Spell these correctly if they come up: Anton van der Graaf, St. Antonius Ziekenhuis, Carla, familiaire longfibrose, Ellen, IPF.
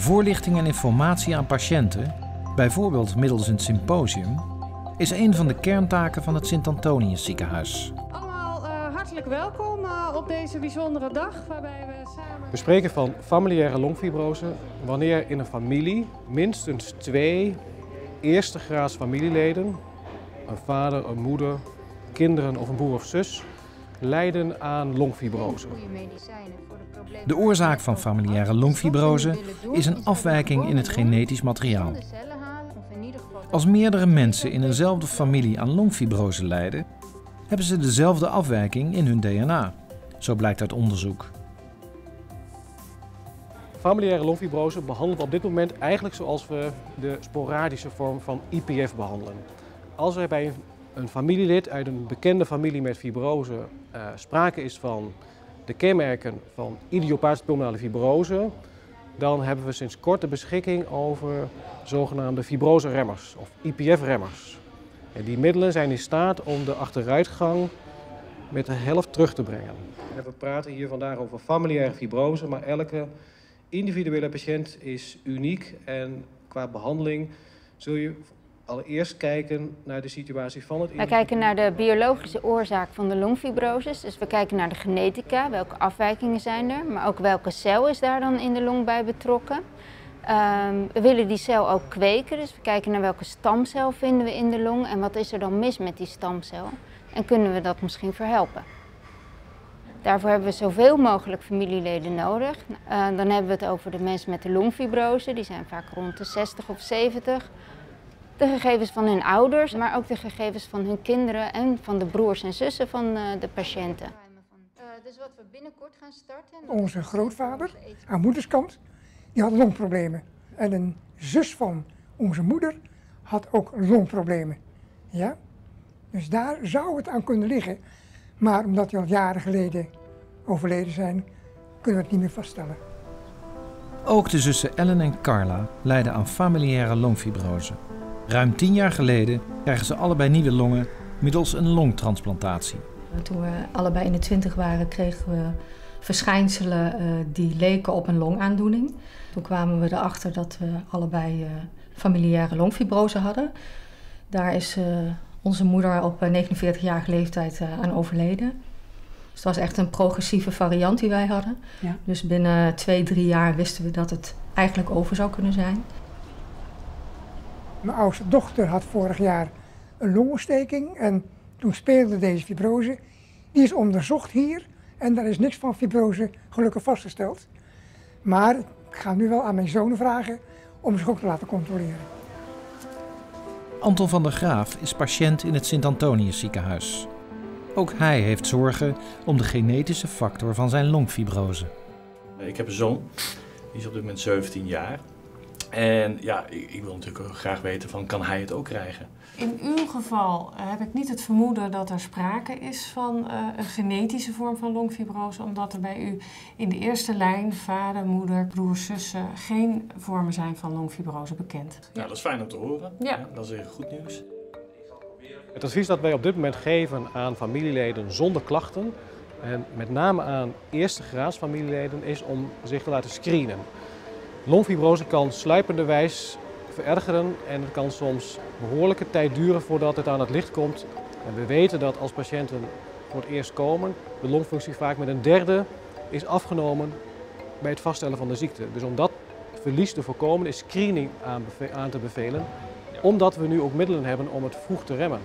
voorlichting en informatie aan patiënten, bijvoorbeeld middels een symposium, is een van de kerntaken van het St. Antonius Ziekenhuis. Allemaal hartelijk welkom op deze bijzondere dag waarbij we samen... We spreken van familiaire longfibrose wanneer in een familie minstens 2 eerste graads familieleden, een vader, een moeder, kinderen of een broer of zus, lijden aan longfibrose. De oorzaak van familiaire longfibrose is een afwijking in het genetisch materiaal. Als meerdere mensen in eenzelfde familie aan longfibrose lijden, hebben ze dezelfde afwijking in hun DNA. Zo blijkt uit onderzoek. Familiaire longfibrose behandelen we op dit moment eigenlijk zoals we de sporadische vorm van IPF behandelen. Als er bij een familielid uit een bekende familie met fibrose sprake is van de kenmerken van idiopathische pulmonale fibrose, dan hebben we sinds kort de beschikking over zogenaamde fibroseremmers of IPF-remmers. En die middelen zijn in staat om de achteruitgang met de helft terug te brengen. En we praten hier vandaag over familiaire fibrose, maar elke individuele patiënt is uniek. En qua behandeling zul je allereerst kijken naar de situatie van het individu. We kijken naar de biologische oorzaak van de longfibrosis. Dus we kijken naar de genetica, welke afwijkingen zijn er, maar ook welke cel is daar dan in de long bij betrokken. We willen die cel ook kweken, dus we kijken naar welke stamcel vinden we in de long en wat is er dan mis met die stamcel. En kunnen we dat misschien verhelpen. Daarvoor hebben we zoveel mogelijk familieleden nodig. Dan hebben we het over de mensen met de longfibrose, die zijn vaak rond de 60 of 70. De gegevens van hun ouders, maar ook de gegevens van hun kinderen en van de broers en zussen van de patiënten. Dus wat we binnenkort gaan starten... Onze grootvader, aan moederskant, die had longproblemen. En een zus van onze moeder had ook longproblemen. Ja? Dus daar zou het aan kunnen liggen. Maar omdat die al jaren geleden overleden zijn, kunnen we het niet meer vaststellen. Ook de zussen Ellen en Carla lijden aan familiaire longfibrose. Ruim 10 jaar geleden krijgen ze allebei nieuwe longen middels een longtransplantatie. Toen we allebei in de 20 waren, kregen we verschijnselen die leken op een longaandoening. Toen kwamen we erachter dat we allebei familiaire longfibrose hadden. Daar is onze moeder op 49-jarige leeftijd aan overleden. Dus het was echt een progressieve variant die wij hadden. Ja. Dus binnen 2, 3 jaar wisten we dat het eigenlijk over zou kunnen zijn. Mijn oudste dochter had vorig jaar een longontsteking en toen speelde deze fibrose. Die is onderzocht hier en daar is niks van fibrose gelukkig vastgesteld. Maar ik ga nu wel aan mijn zonen vragen om zich ook te laten controleren. Anton van der Graaf is patiënt in het St. Antonius Ziekenhuis. Ook hij heeft zorgen om de genetische factor van zijn longfibrose. Ik heb een zoon, die is op dit moment 17 jaar. En ja, ik wil natuurlijk ook graag weten van, kan hij het ook krijgen? In uw geval heb ik niet het vermoeden dat er sprake is van een genetische vorm van longfibrose, omdat er bij u in de eerste lijn vader, moeder, broers, zussen geen vormen zijn van longfibrose bekend. Ja. Nou, dat is fijn om te horen. Ja. Ja, dat is heel goed nieuws. Het advies dat wij op dit moment geven aan familieleden zonder klachten, en met name aan eerste graads familieleden, is om zich te laten screenen. Longfibrose kan sluipenderwijs verergeren en het kan soms behoorlijke tijd duren voordat het aan het licht komt. En we weten dat als patiënten voor het eerst komen, de longfunctie vaak met een derde is afgenomen bij het vaststellen van de ziekte. Dus om dat verlies te voorkomen is screening aan te bevelen, omdat we nu ook middelen hebben om het vroeg te remmen.